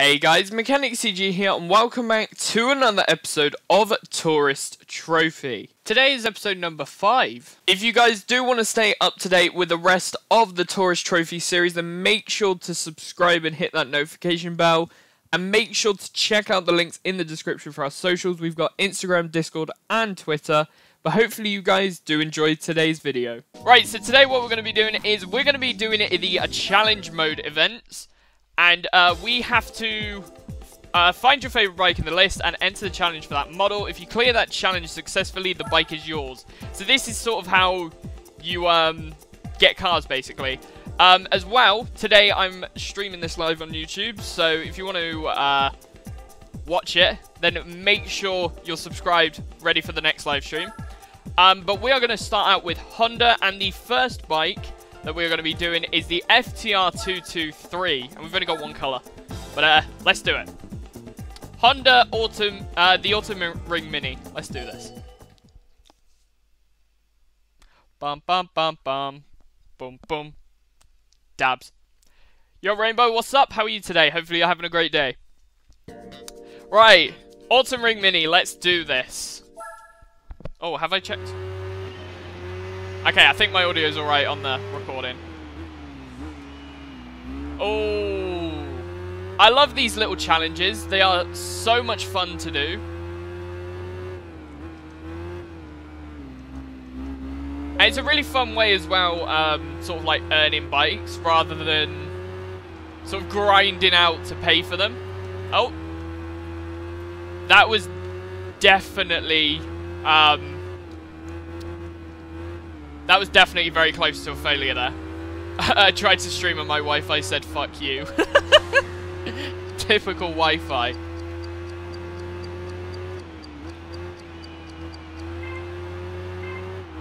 Hey guys, MechanicCG here and welcome back to another episode of Tourist Trophy. Today is episode number 5. If you guys do want to stay up to date with the rest of the Tourist Trophy series, then make sure to subscribe and hit that notification bell. And make sure to check out the links in the description for our socials. We've got Instagram, Discord and Twitter. But hopefully you guys do enjoy today's video. Right, so today what we're going to be doing is we're going to be doing the challenge mode events. And we have to find your favourite bike in the list and enter the challenge for that model. If you clear that challenge successfully, the bike is yours. So this is sort of how you get cars, basically. As well, today I'm streaming this live on YouTube. So if you want to watch it, then make sure you're subscribed, ready for the next live stream. But we are going to start out with Honda, and the first bike that we're going to be doing is the FTR223, and we've only got one colour, but let's do it. Honda Autumn Ring Mini. Let's do this. Bum bum bum bum, boom boom, dabs. Yo Rainbow, what's up? How are you today? Hopefully you're having a great day. Right, Autumn Ring Mini. Let's do this. Oh, have I checked? Okay, I think my audio's alright on the recording. Oh, I love these little challenges. They are so much fun to do. And it's a really fun way as well, sort of like earning bikes rather than sort of grinding out to pay for them. Oh, that was definitely... that was definitely very close to a failure there. I tried to stream and my Wi-Fi said, fuck you. Typical Wi-Fi.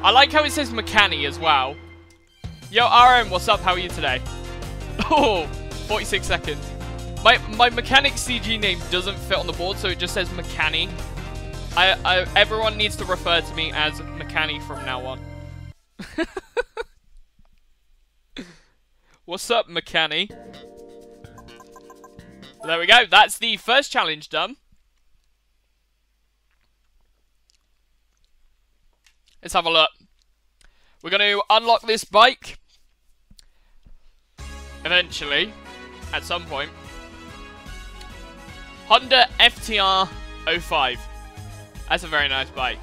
I like how it says Mechani as well. Yo, RM, what's up? How are you today? Oh, 46 seconds. My MechanicCG name doesn't fit on the board, so it just says Mechani. Everyone needs to refer to me as Mechani from now on. What's up, Mechani? There we go. That's the first challenge done. Let's have a look. We're going to unlock this bike eventually, at some point. Honda FTR05. That's a very nice bike.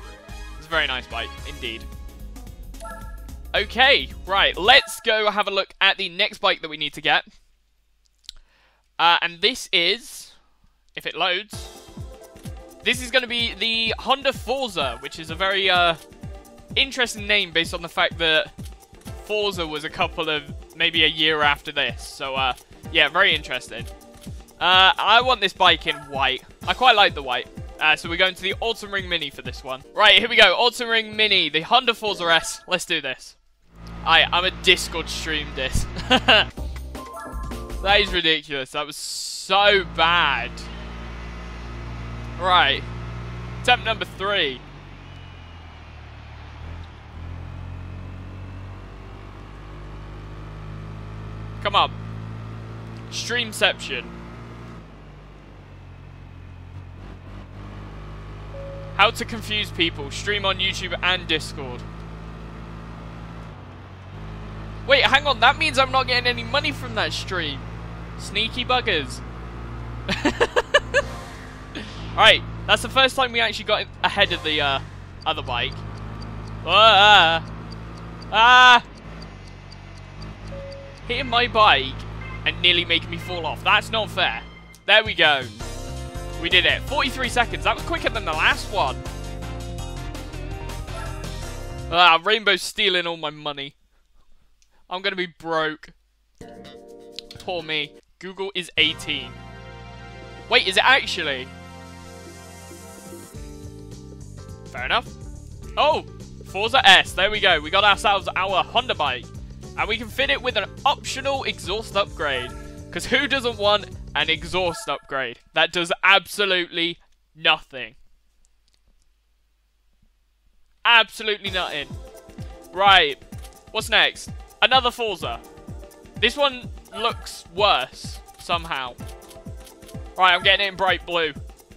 It's a very nice bike indeed. Okay, right, let's go have a look at the next bike that we need to get. And this is, if it loads, this is going to be the Honda Forza, which is a very interesting name based on the fact that Forza was a couple of, maybe a year after this. So, yeah, very interesting. I want this bike in white. I quite like the white. So we're going to the Autumn Ring Mini for this one. Right, here we go. Autumn Ring Mini, the Honda Forza S. Let's do this. I'm a Discord stream this. That is ridiculous. That was so bad. Right. Attempt number 3. Come on. Streamception. How to confuse people. Stream on YouTube and Discord. Wait, hang on. That means I'm not getting any money from that stream. Sneaky buggers. Alright, that's the first time we actually got ahead of the other bike. Hitting my bike and nearly making me fall off. That's not fair. There we go. We did it. 43 seconds. That was quicker than the last one. Ah, Rainbow's stealing all my money. I'm going to be broke. Poor me. Google is 18. Wait, is it actually? Fair enough. Oh, Forza S. There we go. We got ourselves our Honda bike. And we can fit it with an optional exhaust upgrade. Because who doesn't want an exhaust upgrade? That does absolutely nothing. Absolutely nothing. Right. What's next? Another Forza. This one looks worse somehow. Right, I'm getting it in bright blue.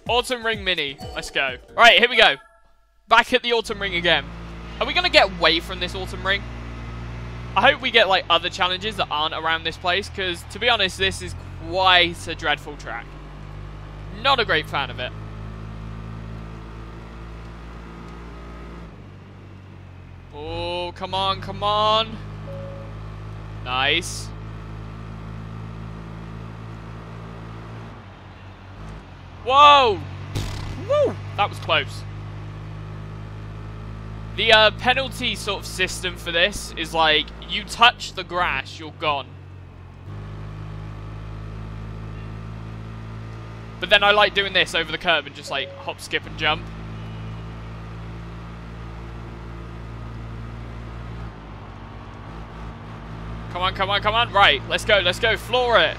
Autumn Ring Mini. Let's go. Right, here we go. Back at the Autumn Ring again. Are we going to get away from this Autumn Ring? I hope we get, like, other challenges that aren't around this place, because, to be honest, this is quite a dreadful track. Not a great fan of it. Oh, come on, come on. Nice. Whoa! Woo! That was close. The penalty sort of system for this is like, you touch the grass, you're gone. But then I like doing this over the curb and just like hop, skip and jump. Come on, come on, come on. Right, let's go, floor it.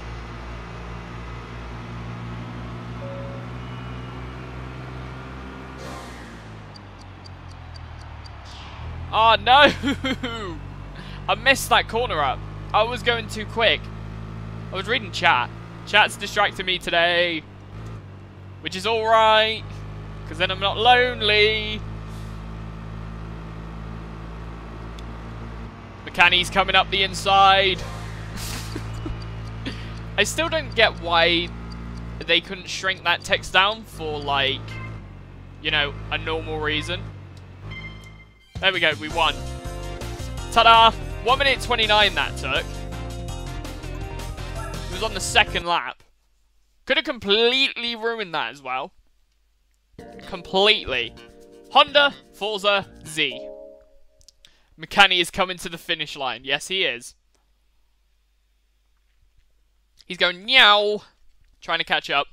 Oh no! I missed that corner up. I was going too quick. I was reading chat. Chat's distracting me today. Which is alright, because then I'm not lonely. Mechani's coming up the inside. I still don't get why they couldn't shrink that text down for, like, you know, a normal reason. There we go, we won. Ta-da! 1 minute 29 that took. It was on the second lap. Could have completely ruined that as well. Completely. Honda Forza Z. Mechani is coming to the finish line. Yes, he is. He's going meow. Trying to catch up.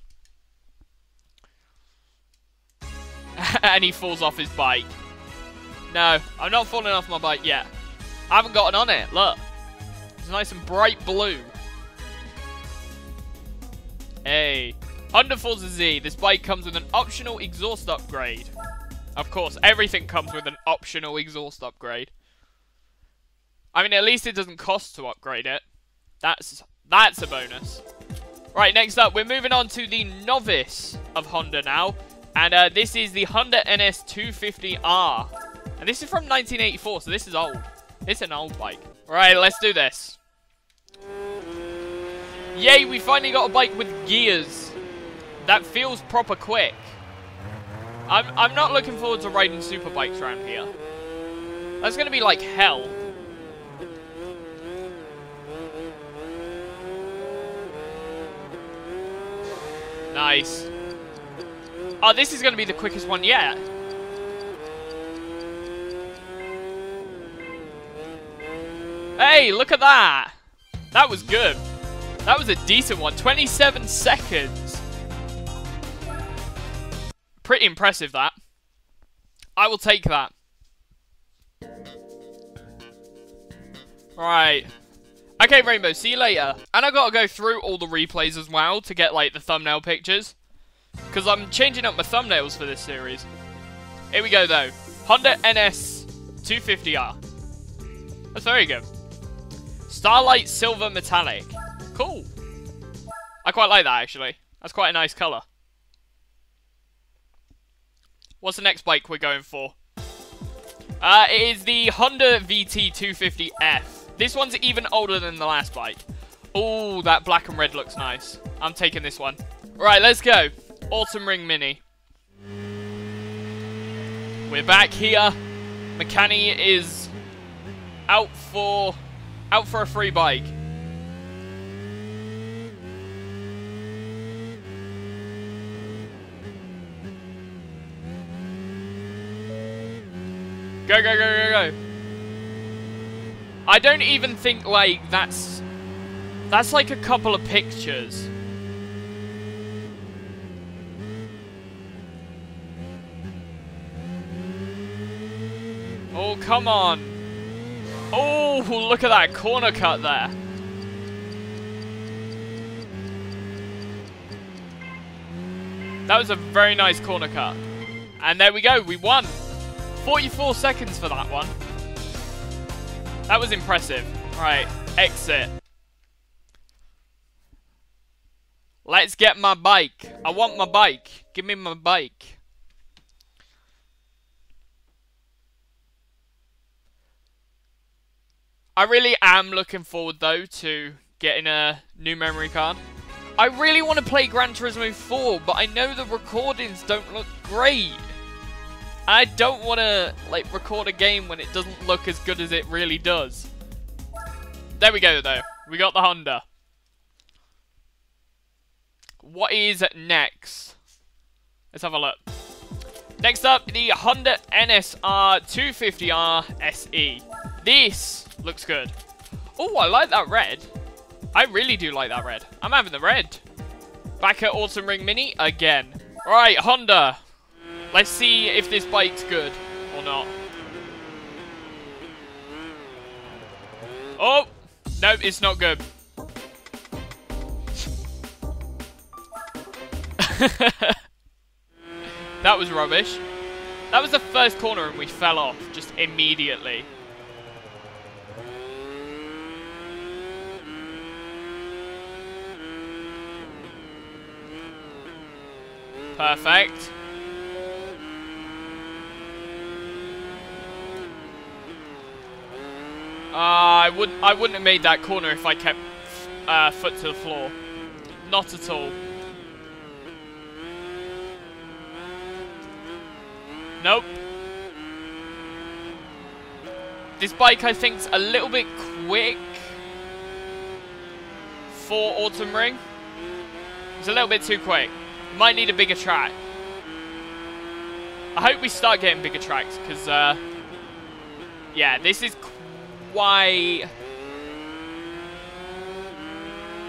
And he falls off his bike. No, I'm not falling off my bike yet. I haven't gotten on it, look. It's nice and bright blue. Hey. Honda Forza Z. This bike comes with an optional exhaust upgrade. Of course, everything comes with an optional exhaust upgrade. I mean, at least it doesn't cost to upgrade it. That's a bonus. Right, next up, we're moving on to the novice of Honda now. And this is the Honda NS250R. And this is from 1984, so this is old. It's an old bike. Right, let's do this. Yay, we finally got a bike with gears. That feels proper quick. I'm not looking forward to riding super bikes around here. That's going to be like hell. Nice. Oh, this is going to be the quickest one yet. Hey, look at that. That was good. That was a decent one. 27 seconds. Pretty impressive, that. I will take that. Right. Okay, Rainbow, see you later. And I've got to go through all the replays as well to get, like, the thumbnail pictures. Because I'm changing up my thumbnails for this series. Here we go, though. Honda NS250R. That's very good. Starlight Silver Metallic. Cool. I quite like that, actually. That's quite a nice colour. What's the next bike we're going for? It is the Honda VT250F. This one's even older than the last bike. Ooh, that black and red looks nice. I'm taking this one. Right, let's go. Autumn Ring Mini. We're back here. Mechani is out for a free bike. Go, go, go, go, go. I don't even think, like, that's like a couple of pictures. Oh, come on. Oh, look at that corner cut there. That was a very nice corner cut. And there we go, we won. 44 seconds for that one. That was impressive. Right, exit. Let's get my bike. I want my bike. Give me my bike. I really am looking forward though to getting a new memory card. I really want to play Gran Turismo 4, but I know the recordings don't look great. I don't want to like record a game when it doesn't look as good as it really does. There we go though. We got the Honda. What is next? Let's have a look. Next up, the Honda NSR 250R SE. This looks good. Oh, I like that red. I really do like that red. I'm having the red. Back at Autumn Ring Mini again. Right, Honda. Let's see if this bike's good or not. Oh, no, it's not good. That was rubbish. That was the first corner and we fell off just immediately. Perfect. I wouldn't have made that corner if I kept foot to the floor. Not at all. Nope. This bike, I think, is a little bit quick for Autumn Ring. It's a little bit too quick. Might need a bigger track. I hope we start getting bigger tracks, because, yeah, this is quite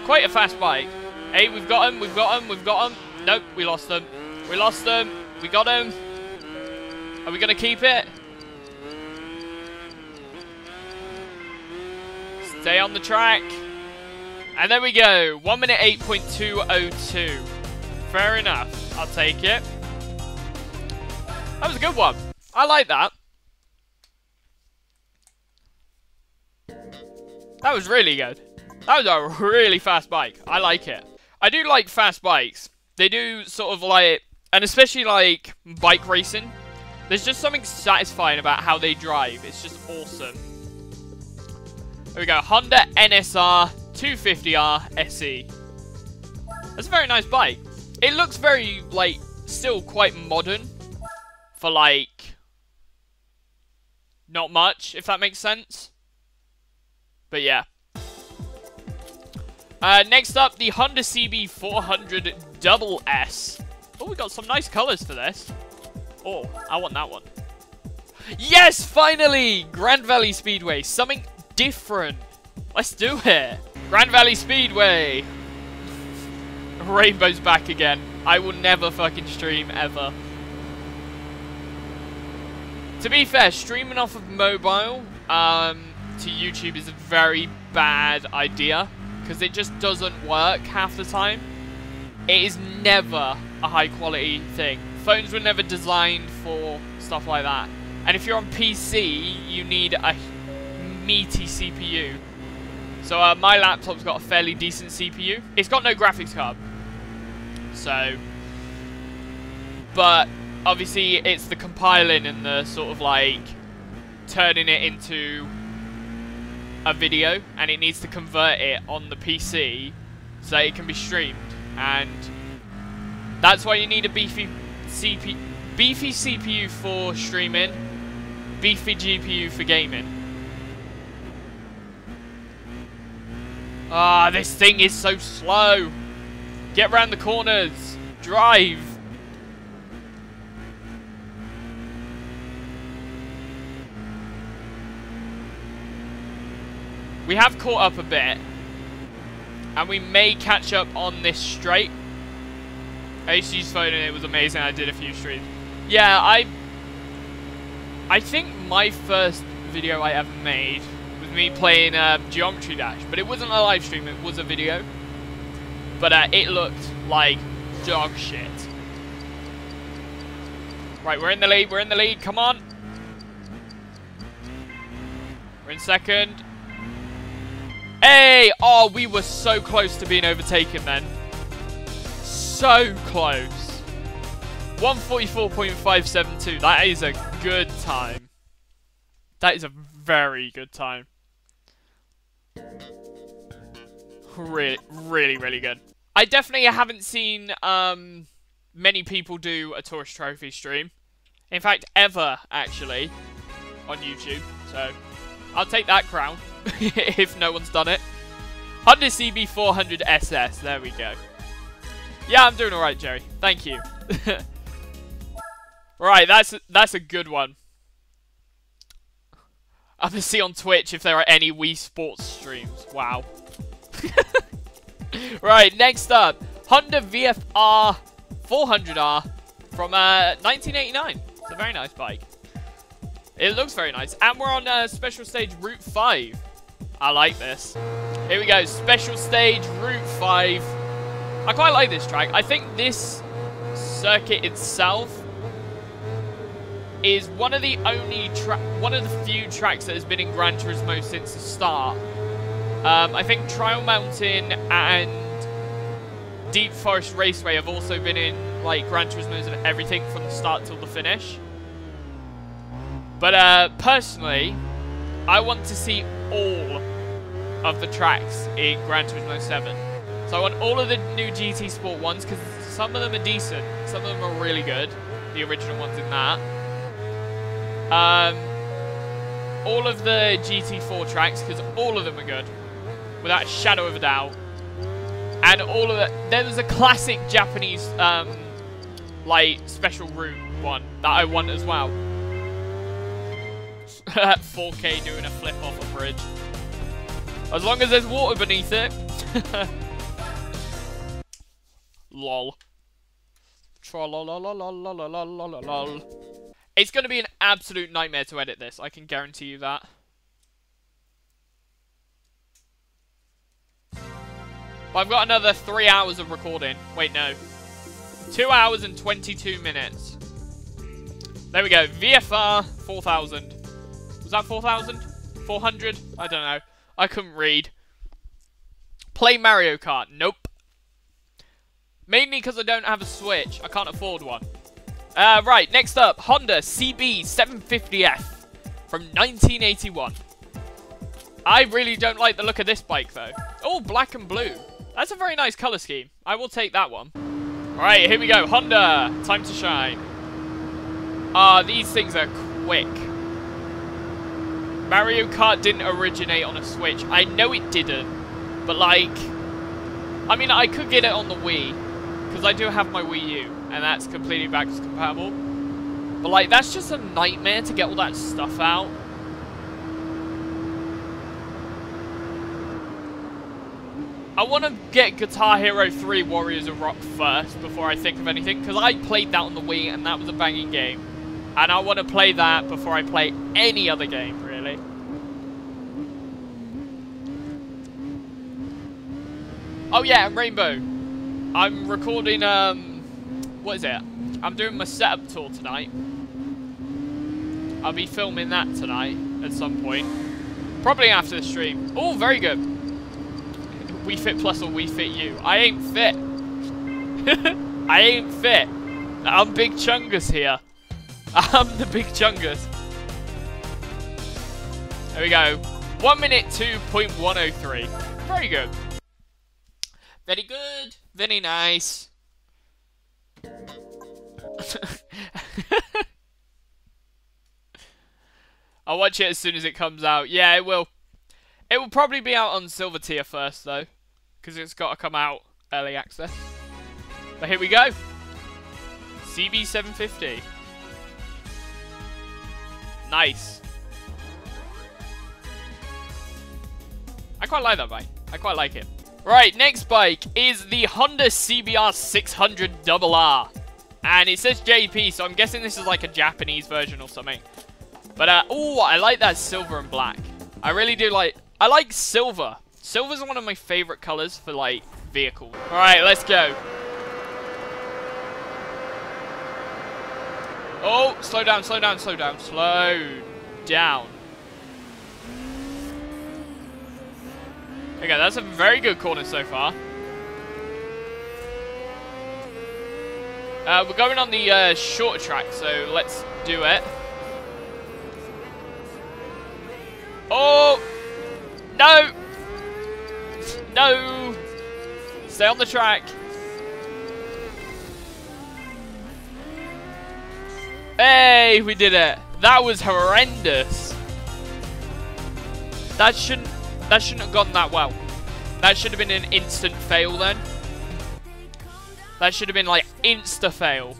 a fast bike. Hey, we've got him, we've got him, we've got him. Nope, we lost them. We lost them. We got him. Are we going to keep it? Stay on the track. And there we go. 1 minute 8.202. Fair enough. I'll take it. That was a good one. I like that. That was really good. That was a really fast bike. I like it. I do like fast bikes. They do sort of like, and especially like bike racing. There's just something satisfying about how they drive. It's just awesome. There we go. Honda NSR 250R SE. That's a very nice bike. It looks very, like, still quite modern for, like, not much, if that makes sense. But yeah. Next up, the Honda CB400 SS. Oh, we got some nice colours for this. Oh, I want that one. Yes, finally! Grand Valley Speedway. Something different. Let's do it. Grand Valley Speedway. Rainbow's back again. I will never fucking stream, ever. To be fair, streaming off of mobile, to YouTube is a very bad idea because it just doesn't work half the time. It is never a high quality thing. Phones were never designed for stuff like that. And if you're on PC, you need a meaty CPU. So my laptop's got a fairly decent CPU. It's got no graphics card. So, but obviously it's the compiling and the sort of like turning it into a video, and it needs to convert it on the PC so that it can be streamed, and that's why you need a beefy CPU for streaming, beefy GPU for gaming. Ah, this thing is so slow. Get round the corners, drive. We have caught up a bit, and we may catch up on this straight. I used to use phone and it was amazing. I did a few streams. Yeah, I think my first video I ever made was me playing Geometry Dash, but it wasn't a live stream, it was a video. But it looked like dog shit. Right, we're in the lead, we're in the lead, come on. We're in second. Hey! Oh, we were so close to being overtaken then. so close. 144.572. That is a good time. That is a very good time. Really good. I definitely haven't seen many people do a Tourist Trophy stream. In fact, ever, actually, on YouTube. So, I'll take that crown, if no one's done it. Honda CB400 SS, there we go. Yeah, I'm doing alright, Jerry. Thank you. Right, that's a good one. I'm going to see on Twitch if there are any Wii Sports streams. Wow. Right, next up. Honda VFR 400R from 1989. It's a very nice bike. It looks very nice. And we're on Special Stage Route 5. I like this. Here we go. Special Stage Route 5. I quite like this track. I think this circuit itself is one of the few tracks that has been in Gran Turismo since the start. I think Trial Mountain and Deep Forest Raceway have also been in like Gran Turismo's and everything from the start till the finish. But personally, I want to see all of the tracks in Gran Turismo 7. So I want all of the new GT Sport ones because some of them are decent, some of them are really good. The original ones in that. All of the GT4 tracks, because all of them are good, without a shadow of a doubt. And all of the, there was a classic Japanese, like, special route one that I want as well. 4K doing a flip off a bridge. As long as there's water beneath it. Lol. It's going to be an absolute nightmare to edit this. I can guarantee you that. But I've got another 3 hours of recording. Wait, no. 2 hours and 22 minutes. There we go. VFR 4000. Was that 4000? 400? I don't know. I couldn't read. Play Mario Kart. Nope. Mainly because I don't have a Switch. I can't afford one. Right, next up, Honda CB750F from 1981. I really don't like the look of this bike, though. Oh, black and blue. That's a very nice colour scheme. I will take that one. Alright, here we go. Honda, time to shine. Ah, these things are quick. Mario Kart didn't originate on a Switch. I know it didn't, but like... I mean, I could get it on the Wii, because I do have my Wii U. And that's completely backwards compatible. But like, that's just a nightmare to get all that stuff out. I want to get Guitar Hero 3 Warriors of Rock first before I think of anything. Because I played that on the Wii and that was a banging game. And I want to play that before I play any other game, really. Oh yeah, and Rainbow. I'm recording, what is it? I'm doing my setup tour tonight. I'll be filming that tonight at some point. Probably after the stream. Oh, very good. Wii Fit Plus or Wii Fit U. I ain't fit. I ain't fit. I'm Big Chungus here. I'm the Big Chungus. There we go. 1:02.103. Very good. Very good. Very nice. I'll watch it as soon as it comes out. Yeah, it will. It will probably be out on Silver Tier first, though. Because it's got to come out early access. But here we go. CB750. Nice. I quite like that bike. I quite like it. Right, next bike is the Honda CBR 600RR. And it says JP, so I'm guessing this is like a Japanese version or something. But, oh, I like that silver and black. I really do like... I like silver. Silver's one of my favourite colours for, like, vehicles. Alright, let's go. Oh, slow down, slow down, slow down, slow down. Okay, that's a very good corner so far. We're going on the short track, so let's do it. Oh! No! No! Stay on the track. Hey, we did it. That was horrendous. That shouldn't have gone that well. That should have been an instant fail then. That should have been like insta fail.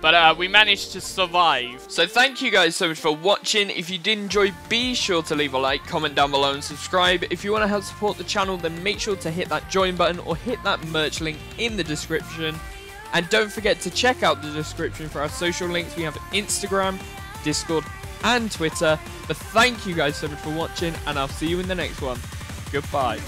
But we managed to survive. So thank you guys so much for watching. If you did enjoy, be sure to leave a like, comment down below and subscribe. If you want to help support the channel, then make sure to hit that join button or hit that merch link in the description. And don't forget to check out the description for our social links. We have Instagram, Discord and Twitter. But thank you guys so much for watching and I'll see you in the next one. Goodbye.